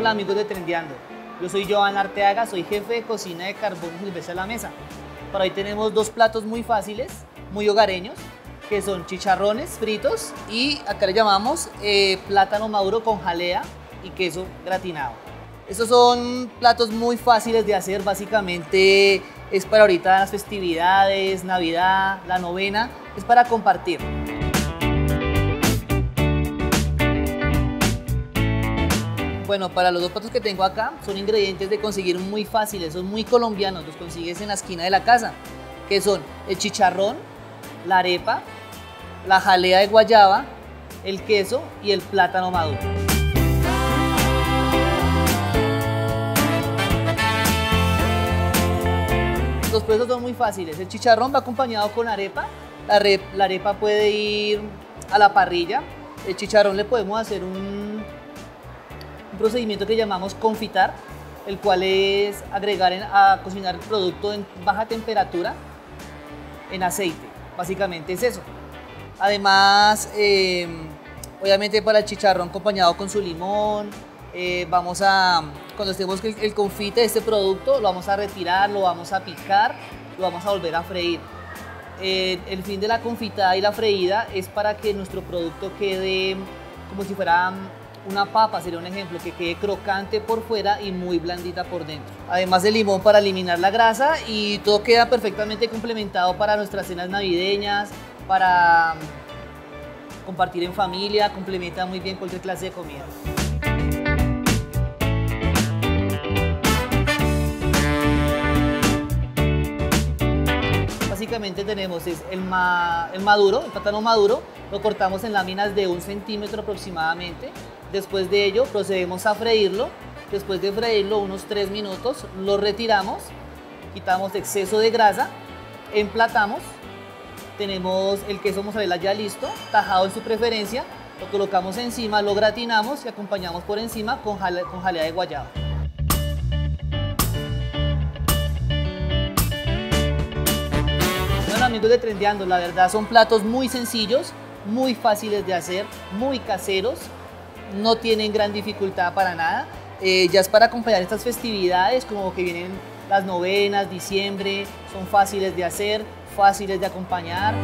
Hola amigos de Trendiando, yo soy Joan Arteaga, soy jefe de cocina de carbón y cerveza a la mesa. Para hoy tenemos dos platos muy fáciles, muy hogareños, que son chicharrones fritos y acá le llamamos plátano maduro con jalea y queso gratinado. Estos son platos muy fáciles de hacer, básicamente es para ahorita las festividades, Navidad, la novena, es para compartir. Bueno, para los dos platos que tengo acá son ingredientes de conseguir muy fáciles, son muy colombianos, los consigues en la esquina de la casa, que son el chicharrón, la arepa, la jalea de guayaba, el queso y el plátano maduro. Los platos son muy fáciles, el chicharrón va acompañado con arepa, la arepa puede ir a la parrilla, el chicharrón le podemos hacer un procedimiento que llamamos confitar, el cual es agregar a cocinar el producto en baja temperatura en aceite, básicamente es eso. Además, obviamente para el chicharrón acompañado con su limón, vamos a, cuando estemos el confite de este producto, lo vamos a retirar, lo vamos a picar, lo vamos a volver a freír. El fin de la confitada y la freída es para que nuestro producto quede como si fuera una papa, sería un ejemplo, que quede crocante por fuera y muy blandita por dentro. Además de limón para eliminar la grasa y todo queda perfectamente complementado para nuestras cenas navideñas, para compartir en familia, complementa muy bien cualquier clase de comida. Básicamente tenemos el maduro, el plátano maduro, lo cortamos en láminas de 1 centímetro aproximadamente. Después de ello procedemos a freírlo, después de freírlo unos 3 minutos lo retiramos, quitamos exceso de grasa, emplatamos, tenemos el queso mozzarella ya listo, tajado en su preferencia, lo colocamos encima, lo gratinamos y acompañamos por encima con jalea de guayaba. Bueno amigos de Trendiando, la verdad son platos muy sencillos, muy fáciles de hacer, muy caseros. No tienen gran dificultad para nada, ya es para acompañar estas festividades como que vienen las novenas, diciembre, son fáciles de hacer, fáciles de acompañar.